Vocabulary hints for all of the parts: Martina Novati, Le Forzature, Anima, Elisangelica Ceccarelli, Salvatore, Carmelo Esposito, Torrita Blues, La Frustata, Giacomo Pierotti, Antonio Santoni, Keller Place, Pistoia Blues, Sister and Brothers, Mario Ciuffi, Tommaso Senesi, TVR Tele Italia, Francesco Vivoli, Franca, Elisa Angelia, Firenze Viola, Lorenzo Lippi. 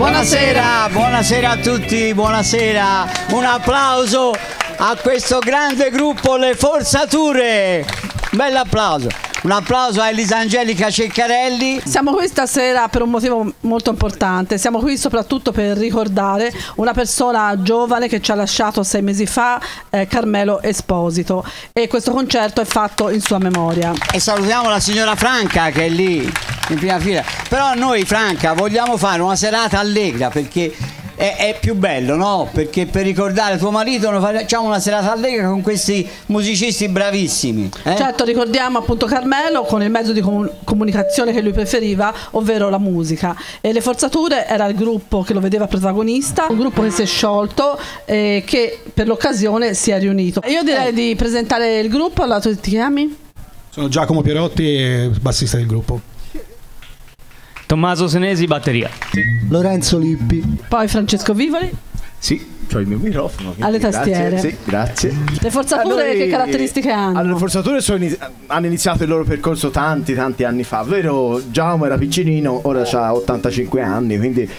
Buonasera, buonasera a tutti, buonasera. Un applauso a questo grande gruppo Le Forzature. Un bel applauso. Un applauso a Elisangelica Ceccarelli. Siamo qui stasera per un motivo molto importante. Siamo qui soprattutto per ricordare una persona giovane che ci ha lasciato 6 mesi fa, Carmelo Esposito. E questo concerto è fatto in sua memoria. E salutiamo la signora Franca che è lì in prima fila. Però noi, Franca, vogliamo fare una serata allegra perché è più bello, no? Perché per ricordare tuo marito facciamo una serata allegra con questi musicisti bravissimi, eh? Certo, ricordiamo appunto Carmelo con il mezzo di comunicazione che lui preferiva, ovvero la musica. E Le Forzature era il gruppo che lo vedeva protagonista, un gruppo che si è sciolto e che per l'occasione si è riunito. Io direi di presentare il gruppo. Allora, tu ti chiami? Sono Giacomo Pierotti, bassista del gruppo. Tommaso Senesi, batteria. Sì. Lorenzo Lippi. Poi Francesco Vivoli. Sì, c'ho il mio microfono. Alle tastiere. Sì, grazie. Le Forzature che caratteristiche hanno? Allora, Le Forzature hanno iniziato il loro percorso tanti anni fa, vero? Giacomo era piccinino, ora ha 85 anni, quindi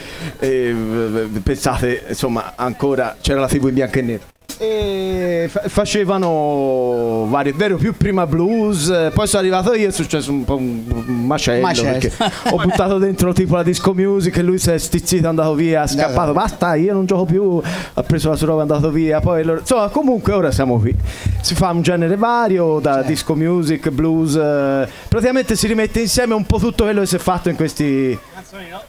pensate, insomma, ancora c'era la TV in bianco e nero. E facevano varie, vero, più prima blues, poi sono arrivato io, è successo un po' un macello. Perché ho buttato dentro tipo la disco music e lui si è stizzito, è andato via, è scappato, basta, io non gioco più, ha preso la sua roba, è andato via, poi loro... insomma, comunque ora siamo qui, si fa un genere vario da disco music, blues, praticamente si rimette insieme un po' tutto quello che si è fatto in questi...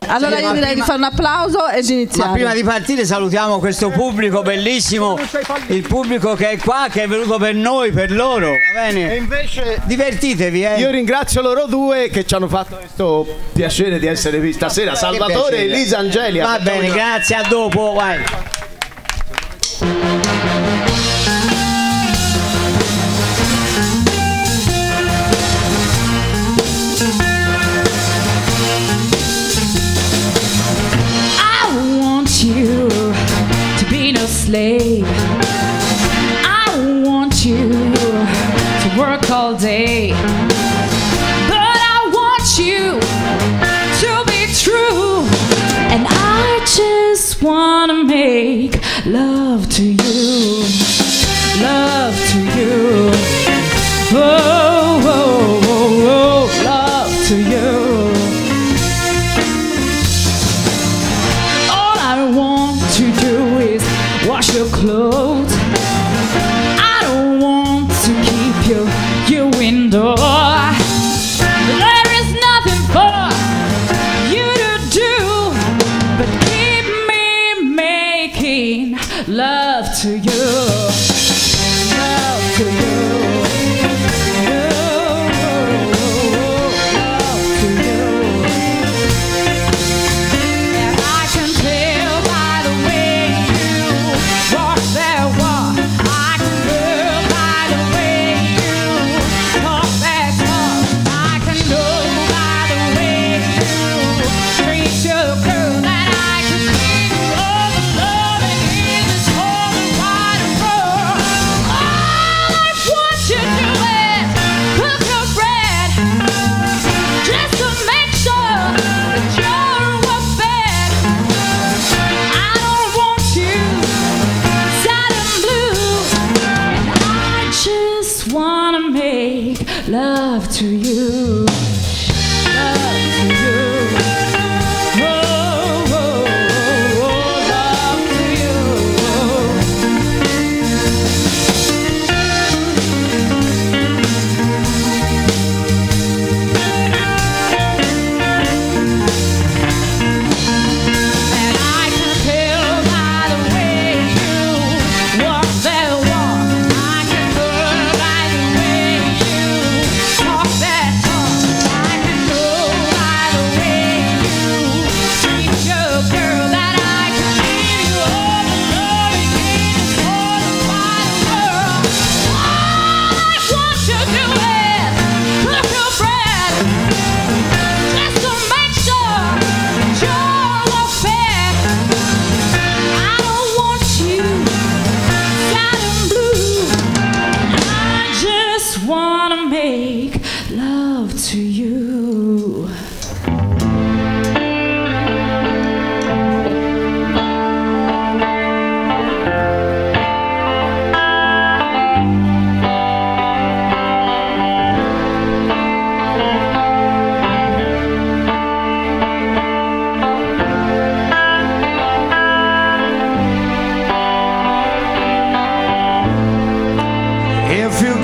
Allora io direi di fare un applauso e di iniziare. Ma prima di partire salutiamo questo pubblico bellissimo, il pubblico che è qua, che è venuto per noi, per loro, va bene? E invece divertitevi, eh. Io ringrazio loro due che ci hanno fatto questo piacere di essere qui stasera, Salvatore e Elisa Angelia. Va bene, grazie, a dopo, vai. I want you to be no slave. Work all day, but I want you to be true, and I just wanna make love to you, love to you, oh, oh, oh, oh, love to you. All I want to do is wash your clothes.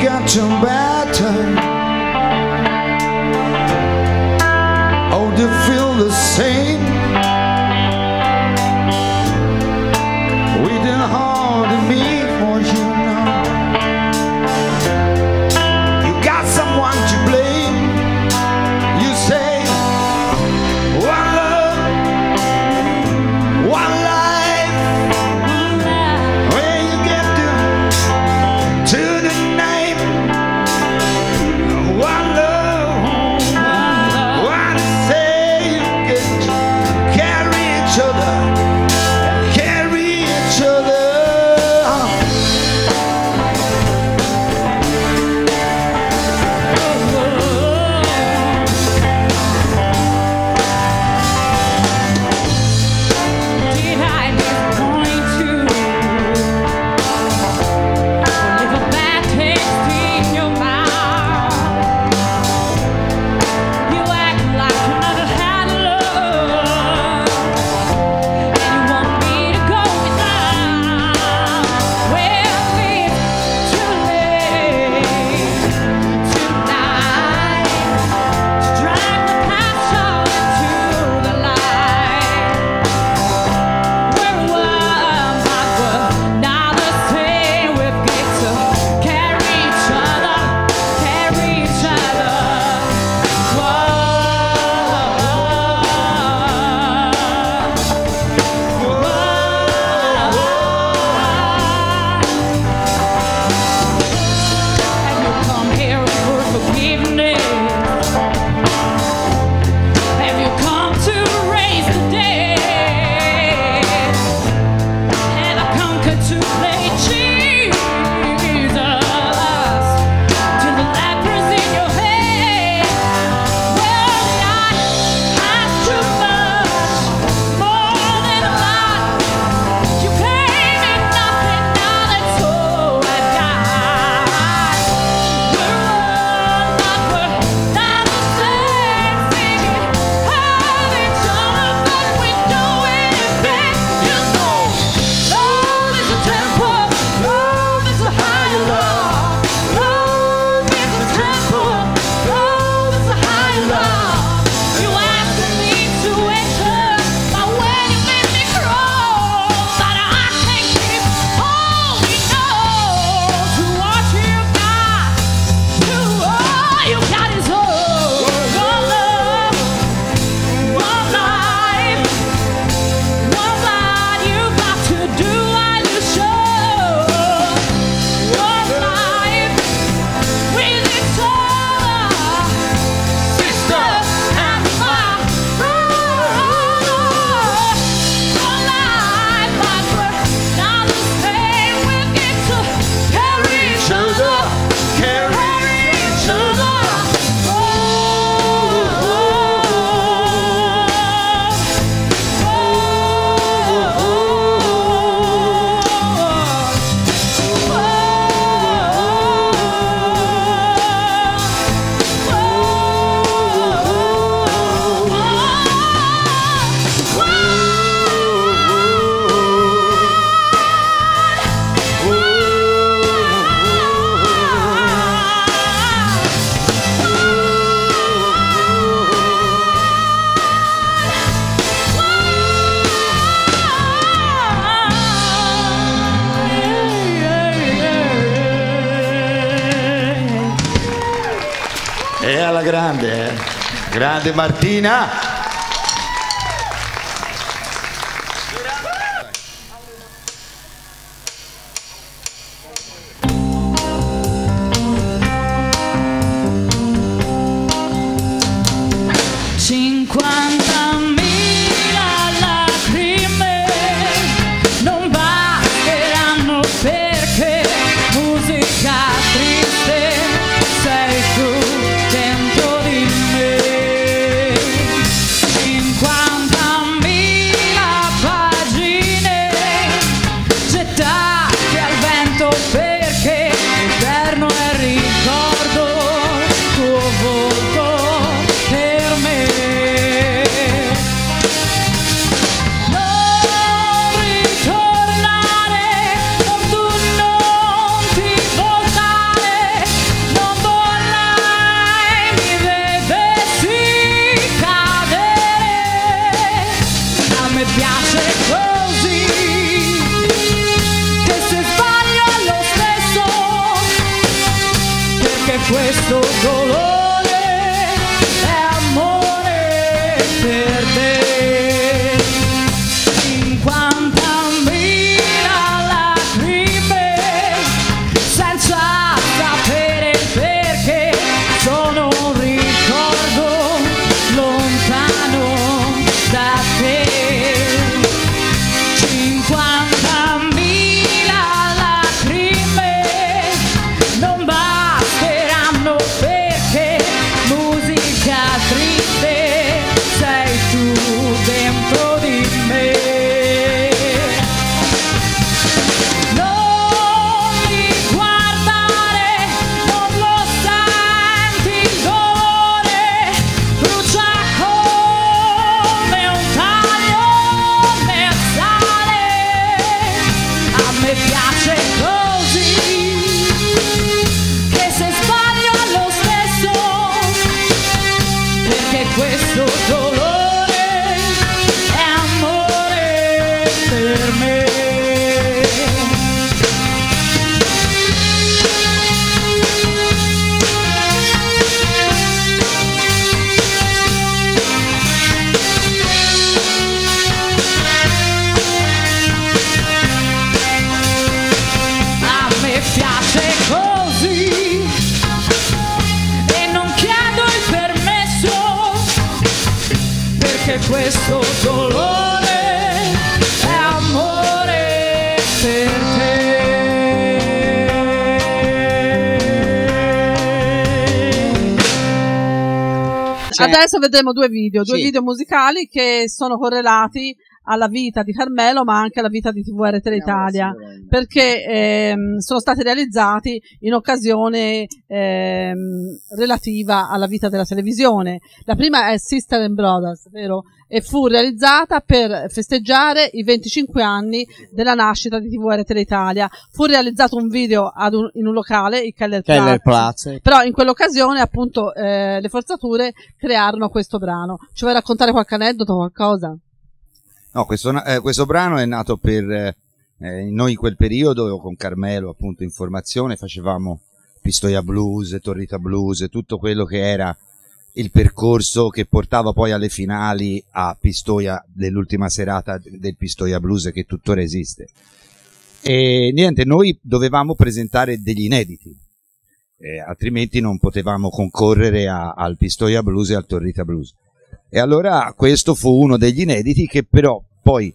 got your baton. Oh, do you feel the same? Waiting hard to meet for you now. You got someone to blame. You say one love, one love. Grande, grande Martina. questo dolore è amore per te. Cioè, adesso vedremo due video, sì, due video musicali che sono correlati alla vita di Carmelo, ma anche alla vita di TVR Tele Italia, perché sono stati realizzati in occasione relativa alla vita della televisione. La prima è Sister and Brothers, vero? E fu realizzata per festeggiare i 25 anni della nascita di TVR Tele Italia. Fu realizzato un video in un locale, il Keller Place. Però in quell'occasione, appunto, le Forzature crearono questo brano. Ci vuoi raccontare qualche aneddoto, qualcosa? No, questo brano è nato per noi in quel periodo con Carmelo, appunto, in formazione facevamo Pistoia Blues, Torrita Blues, tutto quello che era il percorso che portava poi alle finali a Pistoia, dell'ultima serata del Pistoia Blues che tuttora esiste. E niente, noi dovevamo presentare degli inediti, altrimenti non potevamo concorrere al Pistoia Blues e al Torrita Blues. E allora questo fu uno degli inediti che però poi,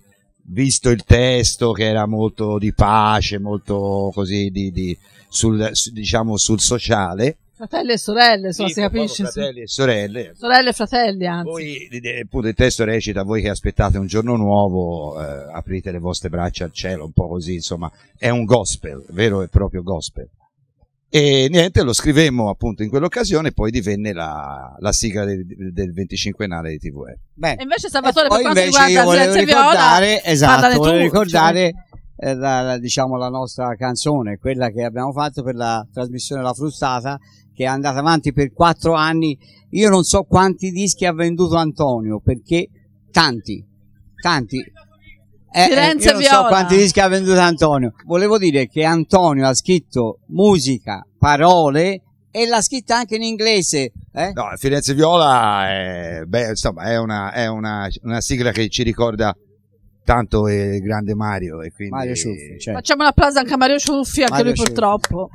visto il testo che era molto di pace, molto così diciamo sul sociale, fratelli e sorelle, sì, si capisce, fratelli e sorelle, sorelle e fratelli, anzi. Poi appunto il testo recita: voi che aspettate un giorno nuovo, aprite le vostre braccia al cielo, un po' così, insomma, è un gospel, vero e proprio gospel. E niente, lo scrivemmo appunto in quell'occasione e poi divenne la sigla del 25ennale di TVR. Beh, e invece Salvatore, per quanto riguarda Firenze Viola, esatto, volevo ricordare diciamo, la nostra canzone, quella che abbiamo fatto per la trasmissione La Frustata, che è andata avanti per 4 anni. Io non so quanti dischi ha venduto Antonio, perché tanti. Io non so quanti dischi ha venduto Antonio. Volevo dire che Antonio ha scritto musica, parole, e l'ha scritta anche in inglese. No, Firenze Viola è una sigla che ci ricorda tanto il grande Mario, e quindi Mario Ciuffi, cioè. Facciamo un applauso anche a Mario Ciuffi, anche Mario lui Ciuffi. Purtroppo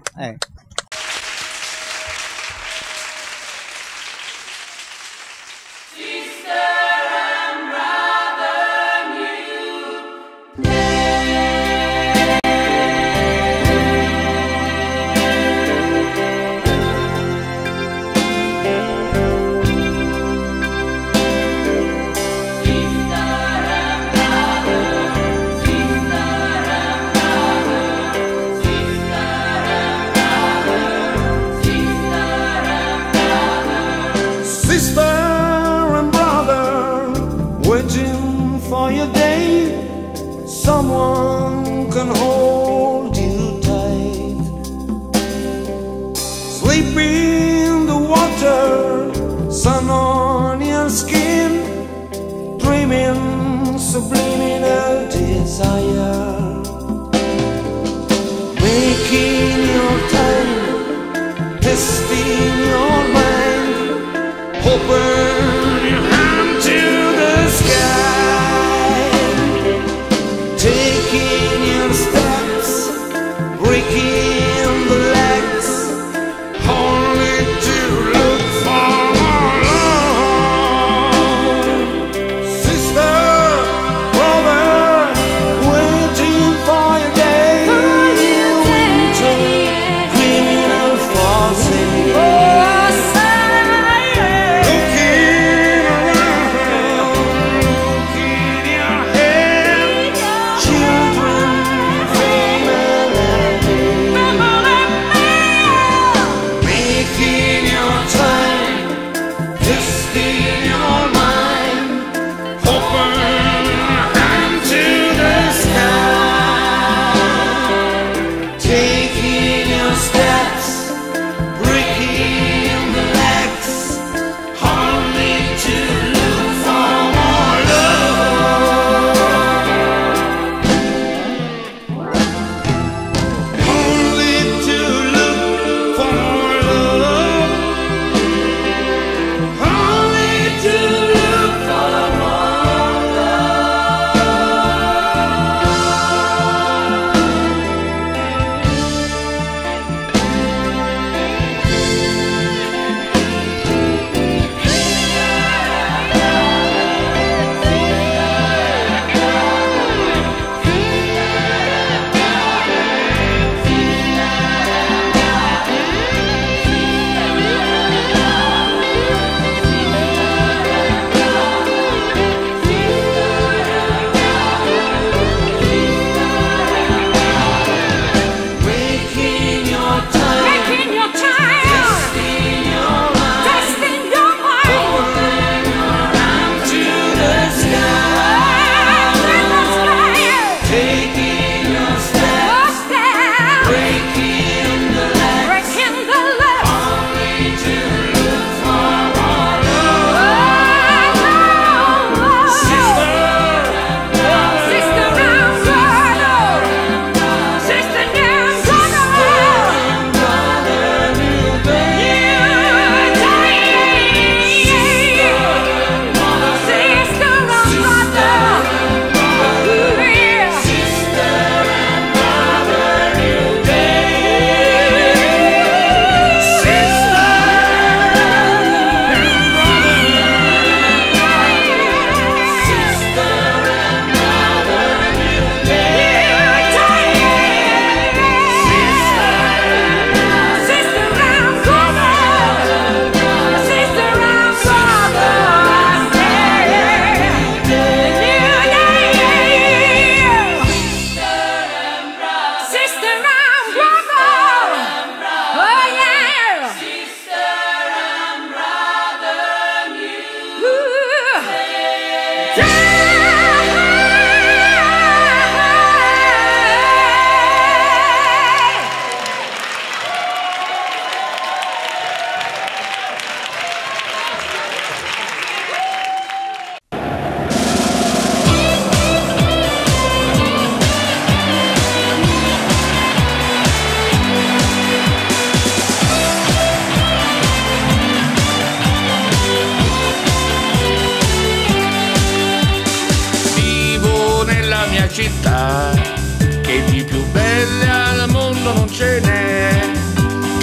mia città, che di più bella al mondo non ce n'è,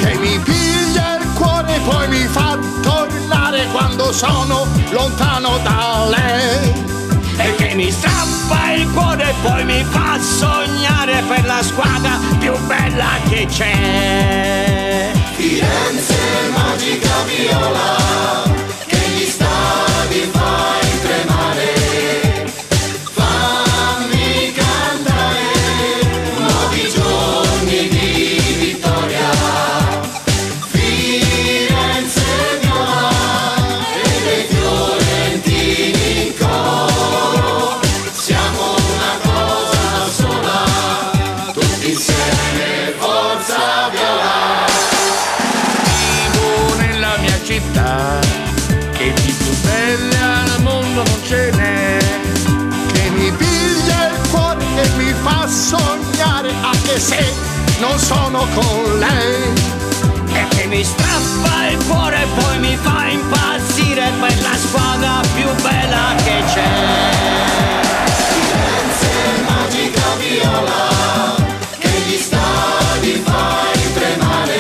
che mi piglia il cuore e poi mi fa tornare quando sono lontano da lei, e che mi strappa il cuore e poi mi fa sognare per la squadra più bella che c'è. Firenze magica viola, che gli stadi fai tremare. Se non sono con lei, e che mi strappa il cuore e poi mi fa impazzire per la squadra più bella che c'è. Firenze magica viola, che gli stadi fai tremare.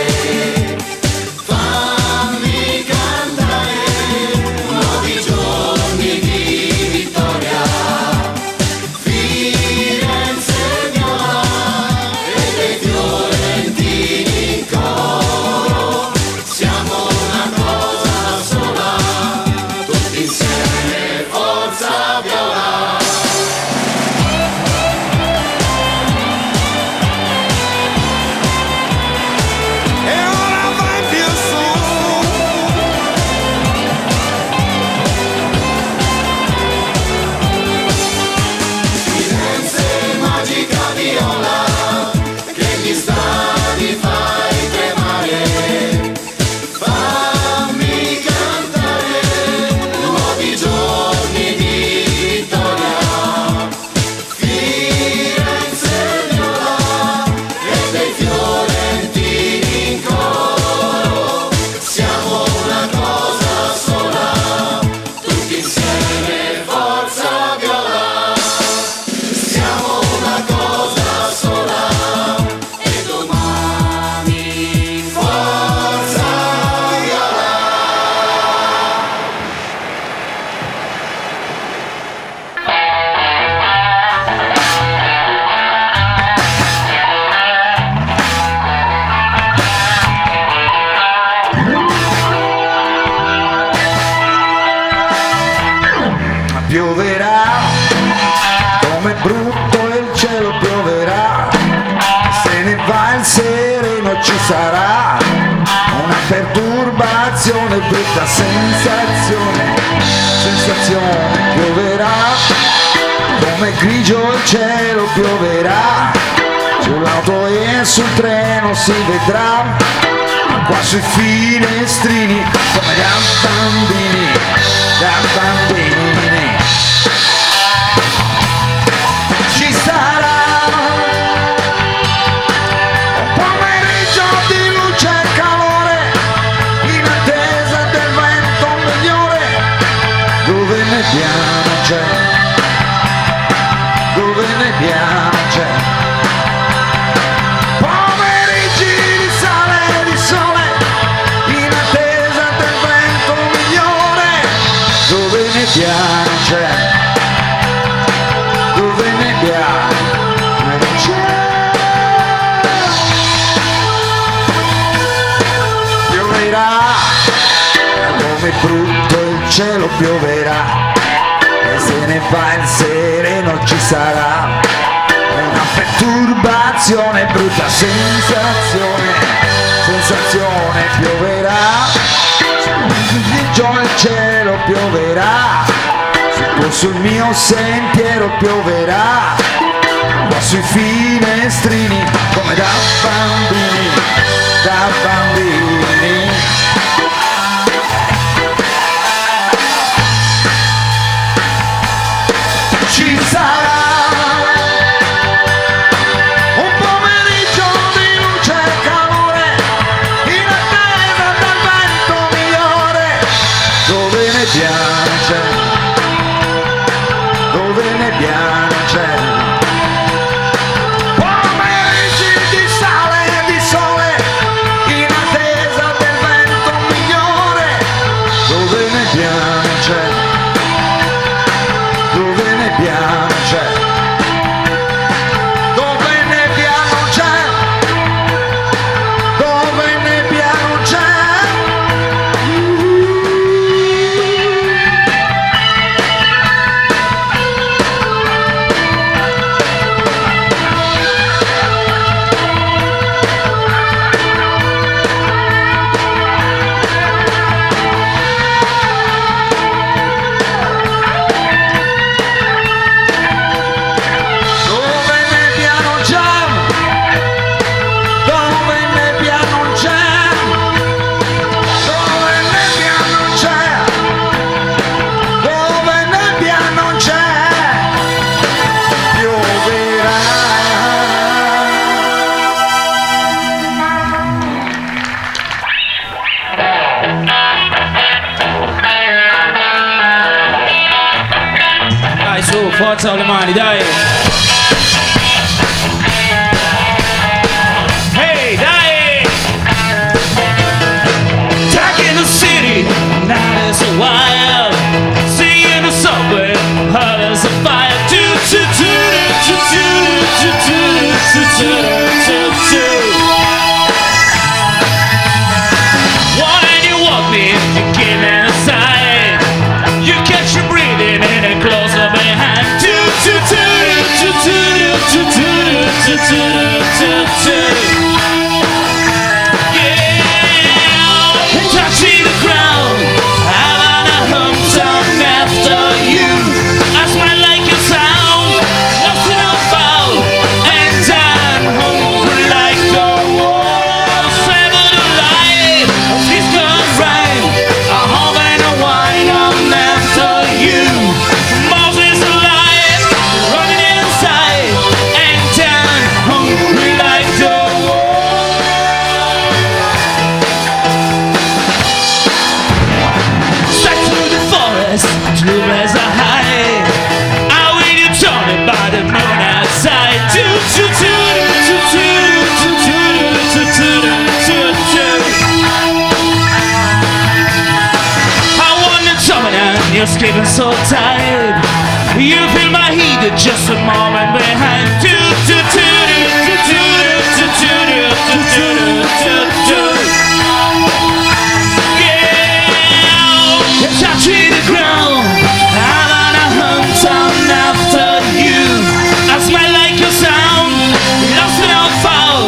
Sarà una perturbazione, brutta sensazione, sensazione. Pioverà come grigio il cielo, pioverà sull'auto e sul treno, si vedrà qua sui finestrini come da bambini, da bambini. Ci sarà brutto il cielo, pioverà e se ne va il sereno, ci sarà una perturbazione, brutta sensazione, sensazione. Pioverà il giorno, il cielo pioverà sul mio sentiero, pioverà qua sui finestrini come da bambini, da bambini. Ci sarà un pomeriggio di luce e calore, in attesa del vento migliore, dove ne piace, dove ne piace. forza con le mani, dai! Hey, dai! Jack in the city, night is so wild. See in the subway, hot as a fire. Why don't you walk me if you get inside? You catch your breathing and it closes up behind. Yeah, and touching the ground, I'm on a hometown after you. I smile like a sound, nothing I'm foul, and I'm hungry like the wolf. Seven alive, this gun rhyme. A home and a wine, I'm after you. Moses alive, running inside, and I'm hungry like the wolf. Straight through the forest, blue as a high. I will you torn by the moon outside. I want to jump and you're escaping so tired. You feel my heat just a moment behind. Yeah, you're touching the ground. I'm on a hometown after you. I smell like your sound, lost and I'm foul,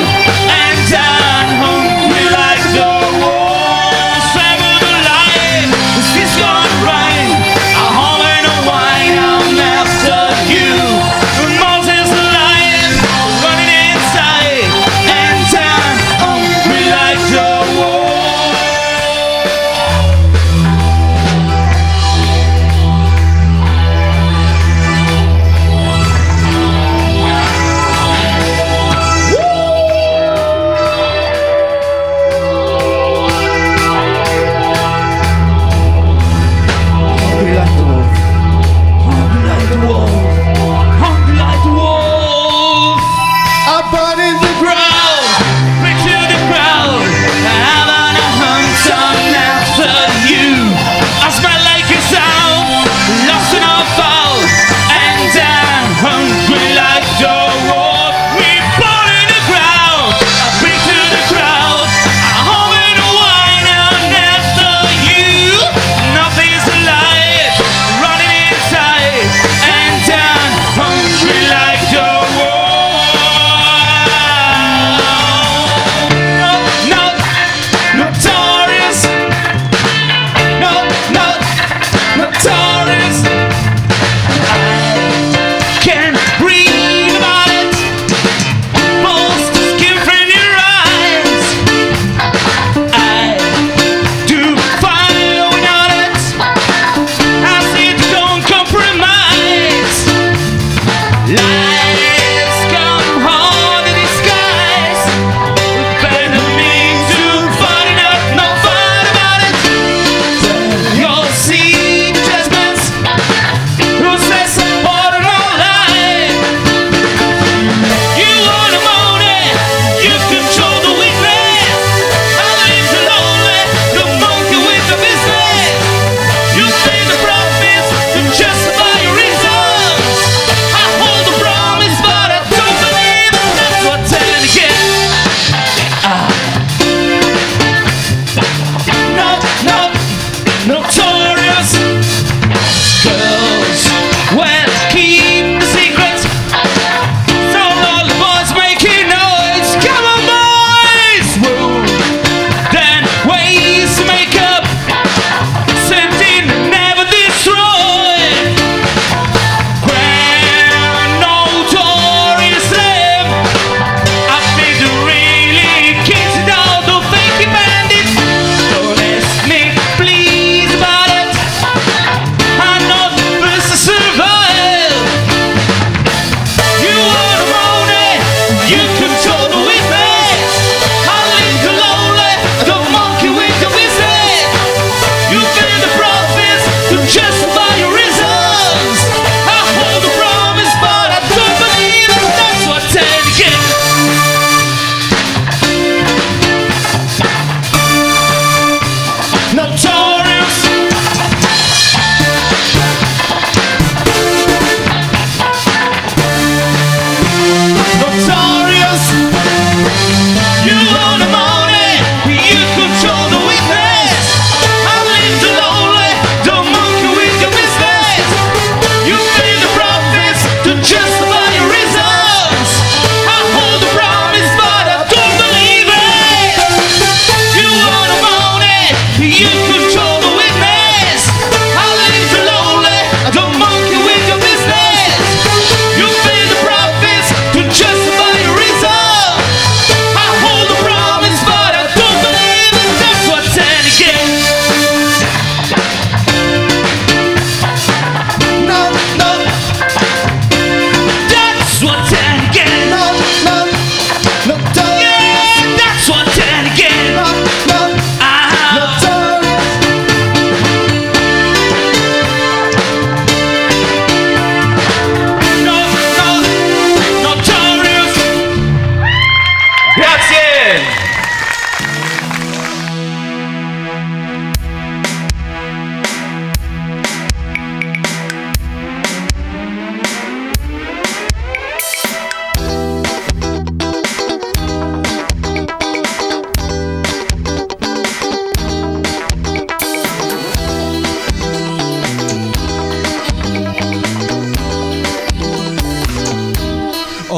and I'm hungry like the wolf. Seven alive, is this gone right? A home and a wine, I'm after you. Moses alive, running inside, and I'm hungry like the wolf. Hungry like the wolf. Hungry like the wolf. Hungry like the wolf. Up on in the ground, picture the crowd. I'm on a hunt after you. I smell like a sound, lost and I'm foul, and I'm hungry like the wolf. We born in the ground, I picture the crowd. I'm home and wine, I'm after you. Nothing's alive, running inside, and I'm hungry like the wolf. No, notorious. No, no, notorious. I can't breathe about it. Pulls the skin from your eyes. I do fine without it. I say don't compromise. Lies come hard to disguise. Better me to fight enough, no fight about it. Your sea judgments, who says support and all life? You are the motive, you control the weakness. I live the lonely, the monkey with the business. You say the promise to justify your reasons. I hold the promise.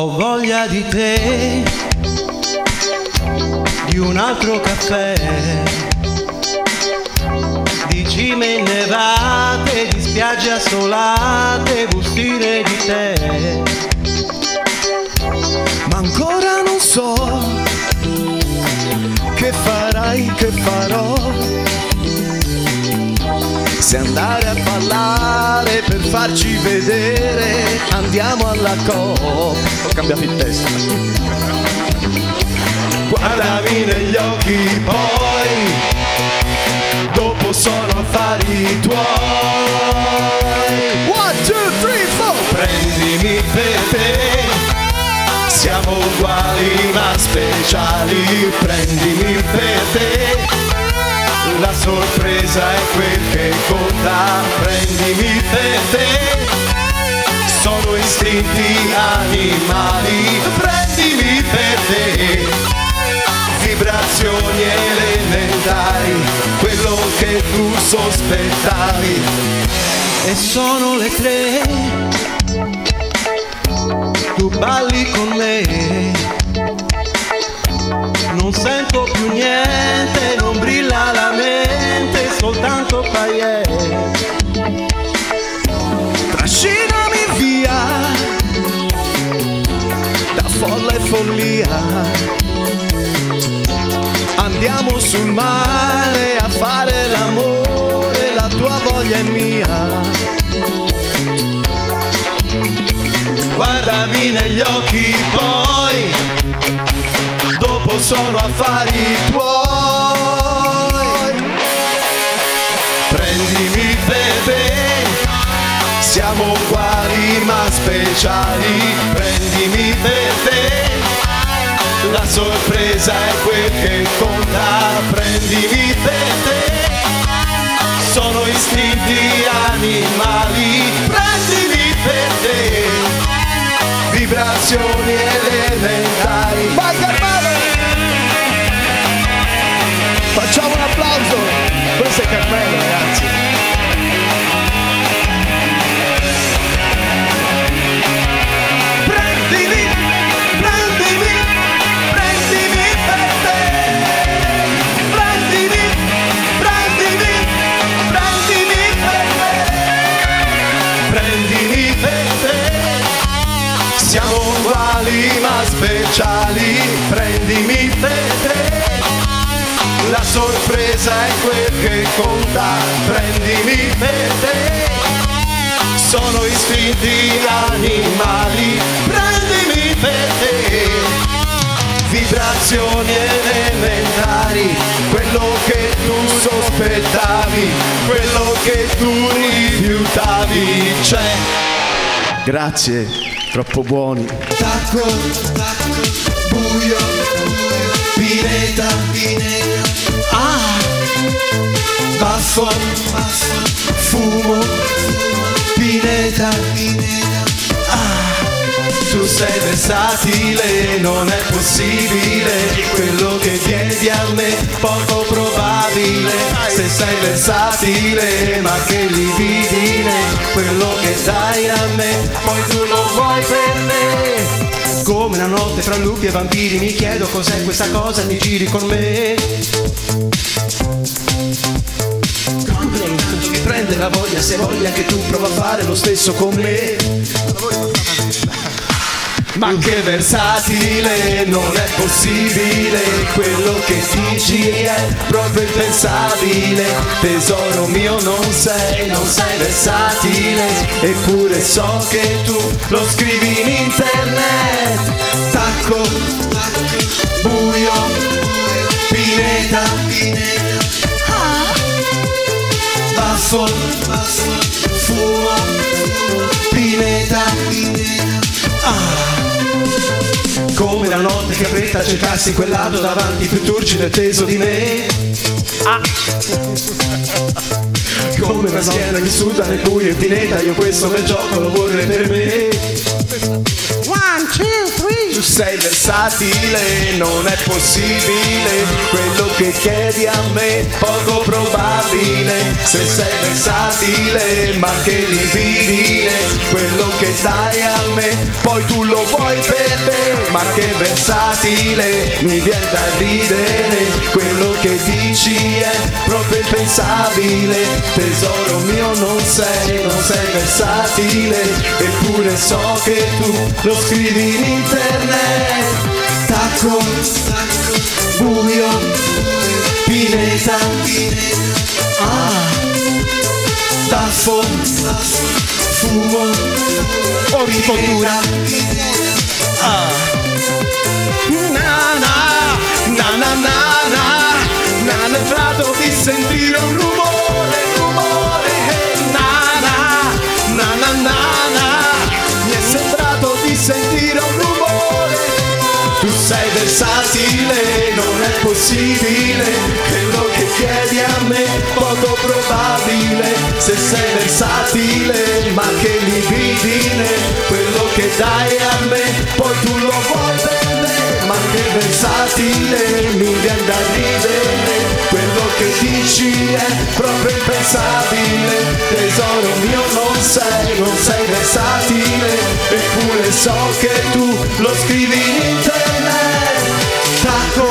Ho voglia di te, di un altro caffè, di cime innevate, di spiagge assolate, gustire di te. Ma ancora non so che farai, che farò, se andare a ballare per farci vedere, andiamo alla coop. Ho cambiato il testo. Guardami negli occhi, poi dopo sono affari tuoi. 1, 2, 3, 4. Prendimi per te, siamo uguali ma speciali. Prendimi per te, la sorpresa è quel che conta. Prendimi per te, sono istinti animali. Prendimi per te, vibrazioni elementari, quello che tu sospettavi. E sono le 3, tu balli con me, non sento più niente, non brilla la mente, soltanto paie. Trascinami via da folla e follia, andiamo sul mare a fare l'amore, la tua voglia è mia. Guardami negli occhi, poi dopo sono affari tuoi. Prendimi per te, siamo uguali ma speciali. Prendimi per te, la sorpresa è quel che conta. Prendimi per te, sono istinti animali. Prendimi per te, vibrazioni elementari. Vai Carmelo! Facciamo un applauso! Questo è Carmelo, ragazzi! Prendimi, prendimi, prendimi per te! Prendimi, prendimi, prendimi per te! Prendimi per te! Siamo uguali ma speciali, prendimi per te, la sorpresa è quel che conta, prendimi per te, sono istinti animali, prendimi per te, vibrazioni elementari, quello che tu sospettavi, quello che tu rifiutavi, c'è. Grazie. Troppo buoni. Tacco, tacco, buio, pineta, pineta. Ah, baffo, baffo, fumo, pineta, pineta. Ah, tu sei versatile, non è possibile quello che chiedi a me, poco probabile. Se sei versatile, ma che libidine, quello che dai a me, poi tu lo vuoi per me. Come una notte fra lupi e vampiri, mi chiedo cos'è questa cosa e mi giri con me. Ti prende la voglia, se voglia che tu prova a fare lo stesso con me. Ma che versatile, non è possibile, quello che dici è proprio impensabile. Tesoro mio non sei, non sei versatile, eppure so che tu lo scrivi in internet. Tacco, buio, pineta, baffo, fumo, pineta, ah. Come la notte che fretta cercassi quel lato davanti più turgido e teso di me. Ah. Come una schiena che suda nel buio e pineta, io questo bel gioco lo vorrei per me. 1, 2, 3. sei versatile, non è possibile, quello che chiedi a me poco probabile, se sei versatile ma che libidine, quello che dai a me poi tu lo vuoi per te, ma che versatile, mi viene da ridere, quello che dici è proprio impensabile, tesoro mio non sei versatile, eppure so che tu lo scrivi in internet. Tacco, buio, pineta, taffo, fumo, orticoltura. Na na na na na na, nel prato di sentire un rumore, rumore. Na na na na na, mi è sembrato di sentire un rumore. Tu sei versatile, non è possibile, quello che chiedi a me poco probabile, se sei versatile ma che libidine, quello che dai a me poi tu lo vuoi bene, ma che versatile, mi viene da ridere, quello che dici è proprio impensabile, tesoro mio non sei versatile, eppure so che tu lo scrivi in internet. Tacco,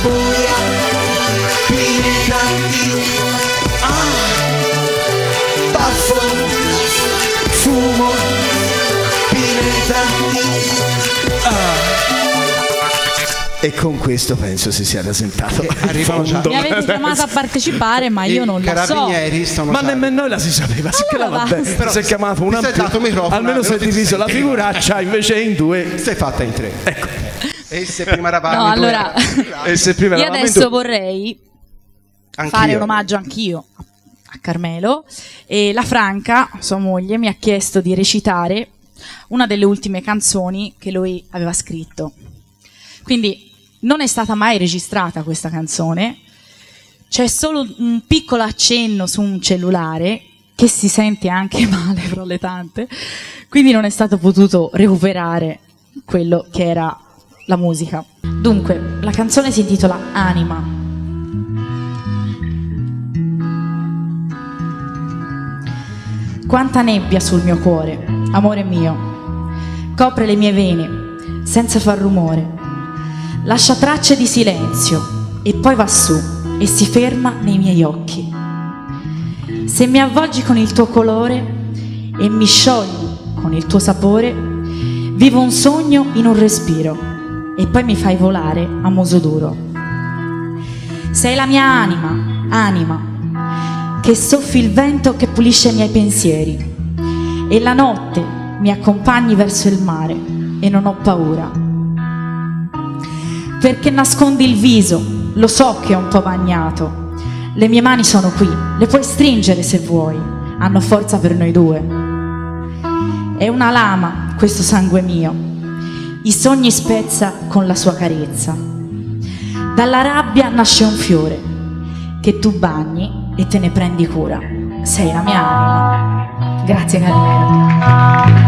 buia, pineta, taffo, fumo, pineta, E con questo penso si sia rasentato. Mi avete chiamato a partecipare, ma io non la so. Ma nemmeno noi la si sapeva. Però si è chiamato un ampio. Almeno si è diviso la figuraccia, invece in due. Sei fatta in tre. Ecco. E se prima eravamo in due. Io adesso vorrei fare un omaggio anch'io a Carmelo. E la Franca, sua moglie, mi ha chiesto di recitare una delle ultime canzoni che lui aveva scritto. Quindi non è stata mai registrata questa canzone, c'è solo un piccolo accenno su un cellulare che si sente anche male fra le tante, quindi non è stato potuto recuperare quello che era la musica. Dunque, la canzone si intitola Anima. Quanta nebbia sul mio cuore, amore mio, copre le mie vene senza far rumore. Lascia tracce di silenzio e poi va su e si ferma nei miei occhi. Se mi avvolgi con il tuo colore e mi sciogli con il tuo sapore, vivo un sogno in un respiro e poi mi fai volare a muso duro. Sei la mia anima, anima, che soffi il vento che pulisce i miei pensieri, e la notte mi accompagni verso il mare e non ho paura. Perché nascondi il viso, lo so che è un po' bagnato. Le mie mani sono qui, le puoi stringere se vuoi, hanno forza per noi due. È una lama questo sangue mio, i sogni spezza con la sua carezza. Dalla rabbia nasce un fiore, che tu bagni e te ne prendi cura. Sei la mia anima. Grazie Carmelo.